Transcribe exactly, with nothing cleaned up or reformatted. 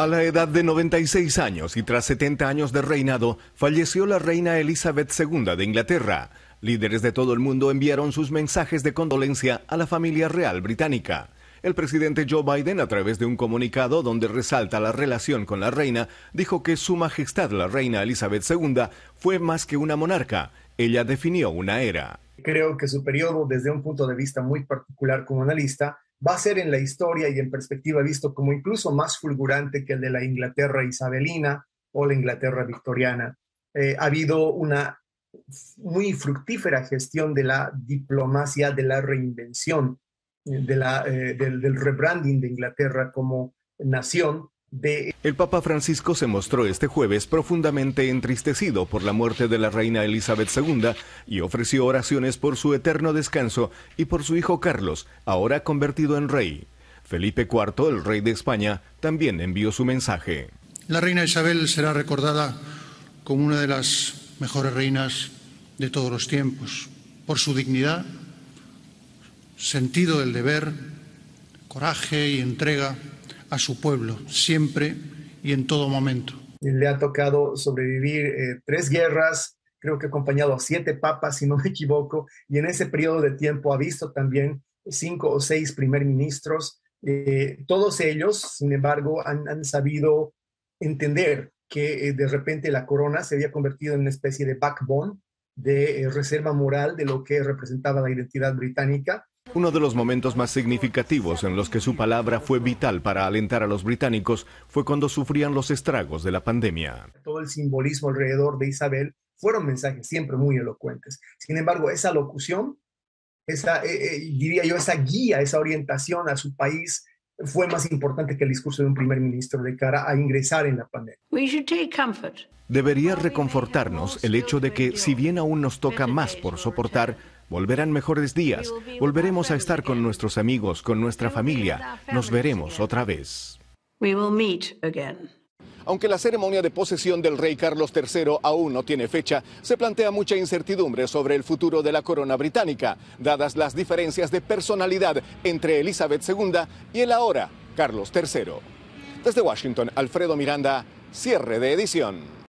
A la edad de noventa y seis años y tras setenta años de reinado, falleció la reina Elizabeth segunda de Inglaterra. Líderes de todo el mundo enviaron sus mensajes de condolencia a la familia real británica. El presidente Joe Biden, a través de un comunicado donde resalta la relación con la reina, dijo que Su Majestad la reina Elizabeth segunda fue más que una monarca. Ella definió una era. Creo que su periodo, desde un punto de vista muy particular como analista, va a ser en la historia y en perspectiva visto como incluso más fulgurante que el de la Inglaterra isabelina o la Inglaterra victoriana. Eh, ha habido una muy fructífera gestión de la diplomacia, de la reinvención, de la, eh, del, del rebranding de Inglaterra como nación. De... El Papa Francisco se mostró este jueves profundamente entristecido por la muerte de la reina Elizabeth segunda y ofreció oraciones por su eterno descanso y por su hijo Carlos, ahora convertido en rey. Felipe cuarto, el rey de España, también envió su mensaje. La reina Isabel será recordada como una de las mejores reinas de todos los tiempos, por su dignidad, sentido del deber, coraje y entrega a su pueblo, siempre y en todo momento. Le ha tocado sobrevivir eh, tres guerras, creo que acompañado a siete papas, si no me equivoco, y en ese periodo de tiempo ha visto también cinco o seis primer ministros. Eh, todos ellos, sin embargo, han, han sabido entender que eh, de repente la corona se había convertido en una especie de backbone, de eh, reserva moral de lo que representaba la identidad británica. Uno de los momentos más significativos en los que su palabra fue vital para alentar a los británicos fue cuando sufrían los estragos de la pandemia. Todo el simbolismo alrededor de Isabel fueron mensajes siempre muy elocuentes. Sin embargo, esa locución, esa, eh, eh, diría yo, esa guía, esa orientación a su país fue más importante que el discurso de un primer ministro de cara a ingresar en la pandemia. Debería reconfortarnos el hecho de que, si bien aún nos toca más por soportar, volverán mejores días, volveremos a estar con nuestros amigos, con nuestra familia, nos veremos otra vez. Aunque la ceremonia de posesión del rey Carlos tercero aún no tiene fecha, se plantea mucha incertidumbre sobre el futuro de la corona británica, dadas las diferencias de personalidad entre Elizabeth segunda y el ahora Carlos tercero. Desde Washington, Alfredo Miranda, cierre de edición.